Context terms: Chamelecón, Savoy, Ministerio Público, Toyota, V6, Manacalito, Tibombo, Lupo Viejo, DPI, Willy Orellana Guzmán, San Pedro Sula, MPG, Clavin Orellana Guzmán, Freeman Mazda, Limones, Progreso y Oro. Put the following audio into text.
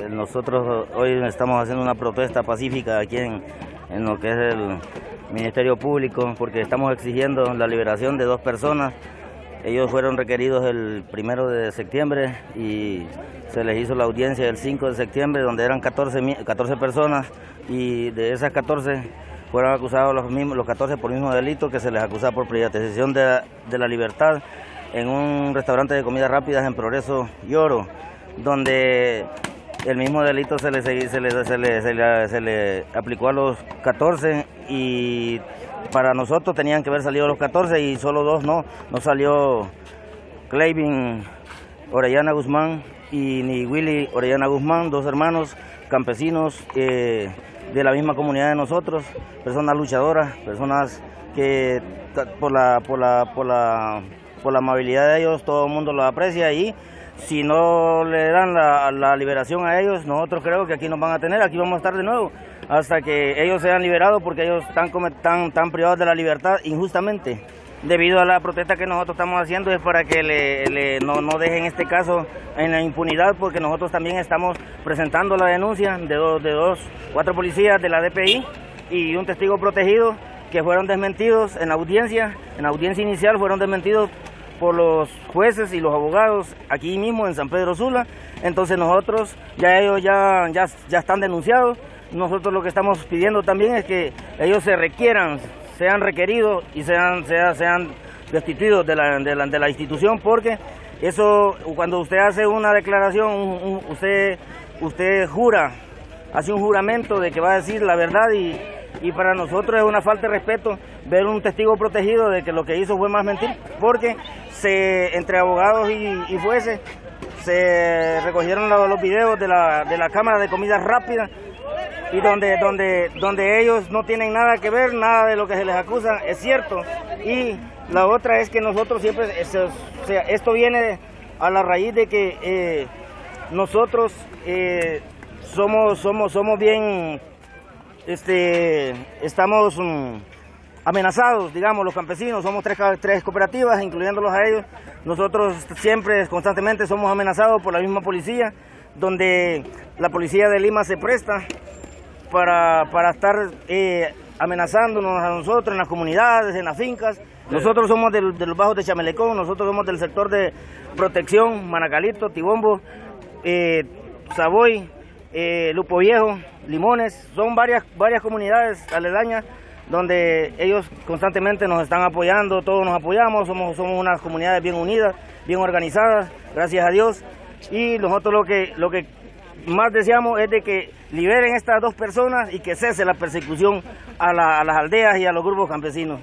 Nosotros hoy estamos haciendo una protesta pacífica aquí en lo que es el Ministerio Público, porque estamos exigiendo la liberación de dos personas. Ellos fueron requeridos el 1 de septiembre y se les hizo la audiencia el 5 de septiembre, donde eran 14 personas, y de esas 14 fueron acusados los 14 por el mismo delito que se les acusa por privatización de la libertad en un restaurante de comidas rápidas en Progreso y Oro, donde el mismo delito se le aplicó a los 14, y para nosotros tenían que haber salido los 14 y solo dos no salió Clavin Orellana Guzmán y ni Willy Orellana Guzmán, dos hermanos campesinos de la misma comunidad de nosotros, personas luchadoras, personas que por la amabilidad de ellos todo el mundo los aprecia, y si no le dan la liberación a ellos, nosotros creo que aquí nos van a tener, aquí vamos a estar de nuevo, hasta que ellos sean liberados, porque ellos están privados de la libertad injustamente. Debido a la protesta que nosotros estamos haciendo es para que no dejen este caso en la impunidad, porque nosotros también estamos presentando la denuncia de cuatro policías de la DPI y un testigo protegido que fueron desmentidos en la audiencia inicial, fueron desmentidos por los jueces y los abogados aquí mismo en San Pedro Sula. Entonces nosotros, ellos ya están denunciados. Nosotros lo que estamos pidiendo también es que ellos se requieran, sean requeridos y sean destituidos de la institución, porque eso, cuando usted hace una declaración, usted jura, hace un juramento de que va a decir la verdad, y para nosotros es una falta de respeto ver un testigo protegido de que lo que hizo fue más mentir, porque entre abogados y jueces se recogieron los videos de la cámara de comidas rápidas, y donde ellos no tienen nada que ver, nada de lo que se les acusa es cierto. Y la otra es que nosotros siempre, esto viene a la raíz de que nosotros somos bien... estamos amenazados, digamos, los campesinos, somos tres cooperativas, incluyéndolos a ellos. Nosotros siempre, constantemente, somos amenazados por la misma policía, donde la policía de Lima se presta para estar amenazándonos a nosotros en las comunidades, en las fincas. Nosotros somos de los bajos de Chamelecón, nosotros somos del sector de protección, Manacalito, Tibombo, Savoy, Lupo Viejo, Limones, son varias comunidades aledañas donde ellos constantemente nos están apoyando, todos nos apoyamos, somos unas comunidades bien unidas, bien organizadas, gracias a Dios, y nosotros lo que más deseamos es de que liberen estas dos personas y que cese la persecución a las aldeas y a los grupos campesinos.